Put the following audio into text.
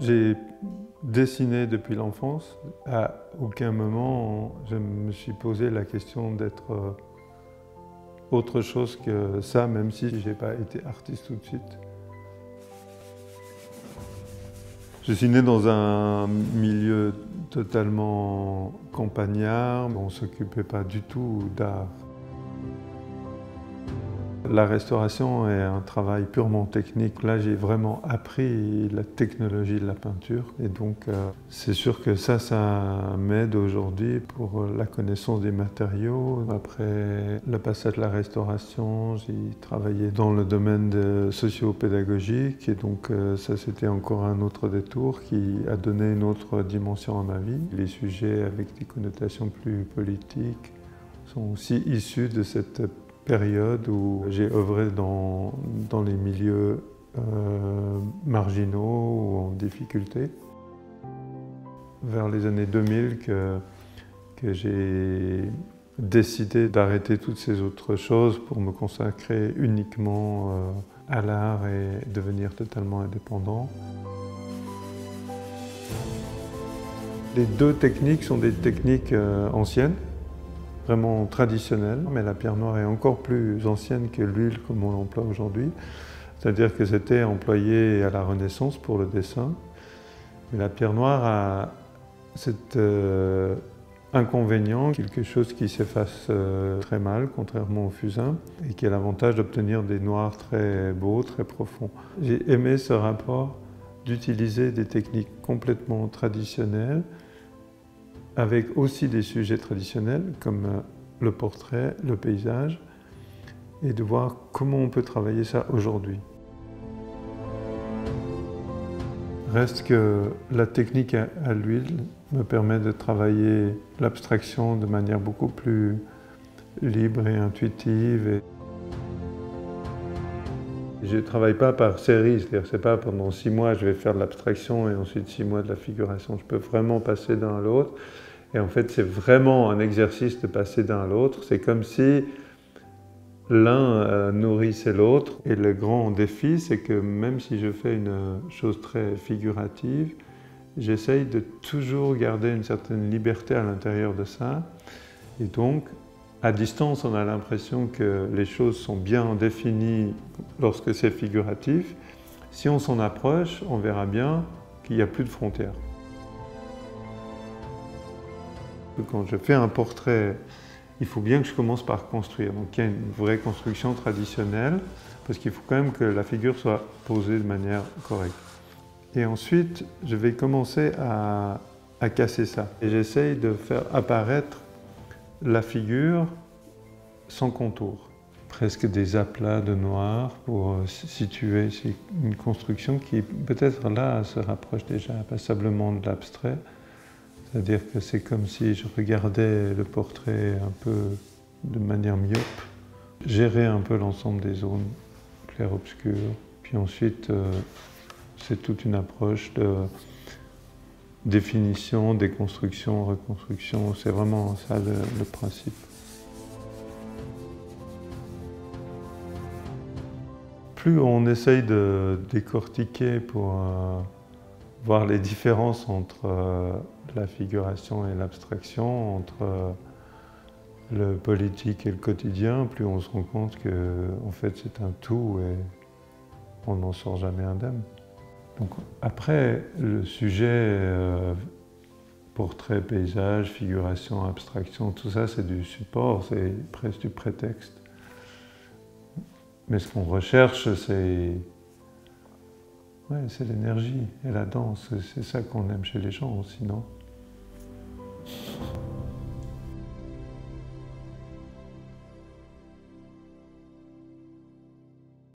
J'ai dessiné depuis l'enfance. À aucun moment, je me suis posé la question d'être autre chose que ça, même si je n'ai pas été artiste tout de suite. Je suis né dans un milieu totalement campagnard. On ne s'occupait pas du tout d'art. La restauration est un travail purement technique. Là, j'ai vraiment appris la technologie de la peinture. Et donc, c'est sûr que ça m'aide aujourd'hui pour la connaissance des matériaux. Après le passage de la restauration, j'ai travaillé dans le domaine socio-pédagogique. Et donc, ça, c'était encore un autre détour qui a donné une autre dimension à ma vie. Les sujets avec des connotations plus politiques sont aussi issus de cette période où j'ai œuvré dans les milieux marginaux ou en difficulté. Vers les années 2000 que j'ai décidé d'arrêter toutes ces autres choses pour me consacrer uniquement à l'art et devenir totalement indépendant. Les deux techniques sont des techniques anciennes, vraiment traditionnelle, mais la pierre noire est encore plus ancienne que l'huile comme on l'emploie aujourd'hui. C'est-à-dire que c'était employé à la Renaissance pour le dessin. Mais la pierre noire a cet inconvénient, quelque chose qui s'efface très mal, contrairement au fusain, et qui a l'avantage d'obtenir des noirs très beaux, très profonds. J'ai aimé ce rapport d'utiliser des techniques complètement traditionnelles avec aussi des sujets traditionnels comme le portrait, le paysage, et de voir comment on peut travailler ça aujourd'hui. Reste que la technique à l'huile me permet de travailler l'abstraction de manière beaucoup plus libre et intuitive. Je ne travaille pas par série, c'est-à-dire c'est pas pendant 6 mois je vais faire de l'abstraction et ensuite 6 mois de la figuration. Je peux vraiment passer d'un à l'autre. Et en fait, c'est vraiment un exercice de passer d'un à l'autre. C'est comme si l'un nourrissait l'autre. Et le grand défi, c'est que même si je fais une chose très figurative, j'essaye de toujours garder une certaine liberté à l'intérieur de ça. Et donc, à distance, on a l'impression que les choses sont bien définies lorsque c'est figuratif. Si on s'en approche, on verra bien qu'il n'y a plus de frontières. Quand je fais un portrait, il faut bien que je commence par construire. Donc il y a une vraie construction traditionnelle, parce qu'il faut quand même que la figure soit posée de manière correcte. Et ensuite, je vais commencer à casser ça. Et j'essaye de faire apparaître la figure sans contour. Presque des aplats de noir pour situer une construction qui peut-être là se rapproche déjà passablement de l'abstrait. C'est-à-dire que c'est comme si je regardais le portrait un peu de manière myope, gérer un peu l'ensemble des zones clair-obscur. Puis ensuite, c'est toute une approche de définition, déconstruction, reconstruction, c'est vraiment ça le principe. Plus on essaye de décortiquer pour voir les différences entre la figuration et l'abstraction, entre le politique et le quotidien, plus on se rend compte que en fait c'est un tout et on n'en sort jamais indemne. Donc, après, le sujet portrait, paysage, figuration, abstraction, tout ça, c'est du support, c'est presque du prétexte. Mais ce qu'on recherche, c'est l'énergie et la danse. C'est ça qu'on aime chez les gens aussi, non ?